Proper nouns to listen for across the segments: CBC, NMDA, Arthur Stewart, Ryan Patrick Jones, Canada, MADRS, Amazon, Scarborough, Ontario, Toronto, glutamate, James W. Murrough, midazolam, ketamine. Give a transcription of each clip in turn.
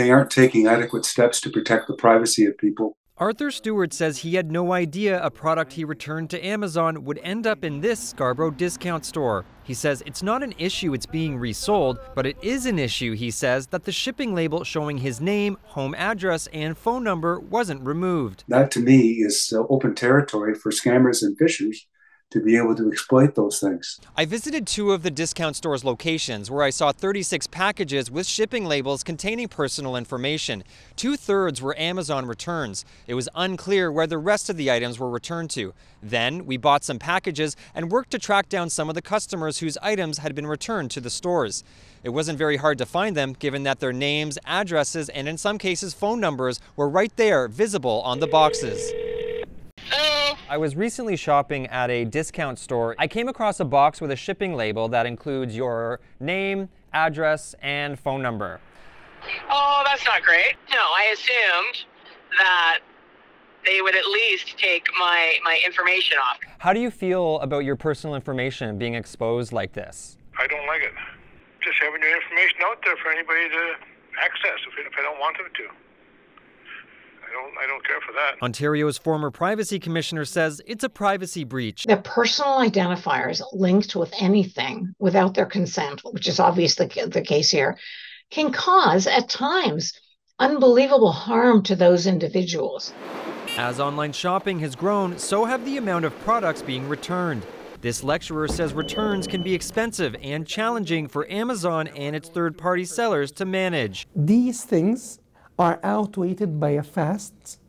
they aren't taking adequate steps to protect the privacy of people. Arthur Stewart says he had no idea a product he returned to Amazon would end up in this Scarborough discount store. He says it's not an issue it's being resold, but it is an issue, he says, that the shipping label showing his name, home address, and phone number wasn't removed. That, to me, is open territory for scammers and fishers to be able to exploit those things. I visited two of the discount store's locations where I saw 36 packages with shipping labels containing personal information. 2/3 were Amazon returns. It was unclear where the rest of the items were returned to. Then we bought some packages and worked to track down some of the customers whose items had been returned to the stores. It wasn't very hard to find them, given that their names, addresses, and in some cases phone numbers were right there, visible on the boxes. I was recently shopping at a discount store. I came across a box with a shipping label that includes your name, address, and phone number. Oh, that's not great. No, I assumed that they would at least take my information off. How do you feel about your personal information being exposed like this? I don't like it. Just having your information out there for anybody to access if I don't want them to. I don't care for that. Ontario's former privacy commissioner says it's a privacy breach. Their personal identifiers linked with anything without their consent, which is obviously the case here, can cause, at times, unbelievable harm to those individuals. As online shopping has grown, so have the amount of products being returned. This lecturer says returns can be expensive and challenging for Amazon and its third-party sellers to manage. These things are outweighed by a fast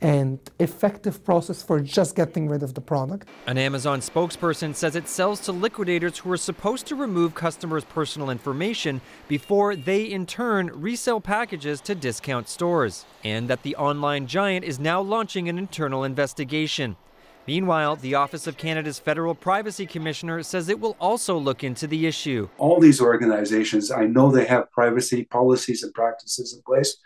and effective process for just getting rid of the product. An Amazon spokesperson says it sells to liquidators who are supposed to remove customers' personal information before they in turn resell packages to discount stores, and that the online giant is now launching an internal investigation. Meanwhile, the Office of Canada's Federal Privacy Commissioner says it will also look into the issue. All these organizations, I know they have privacy policies and practices in place.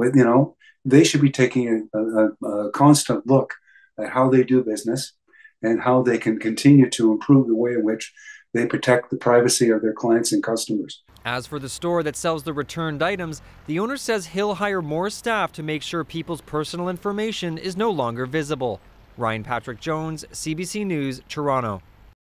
You know, they should be taking a constant look at how they do business and how they can continue to improve the way in which they protect the privacy of their clients and customers. As for the store that sells the returned items, the owner says he'll hire more staff to make sure people's personal information is no longer visible. Ryan Patrick Jones, CBC News, Toronto.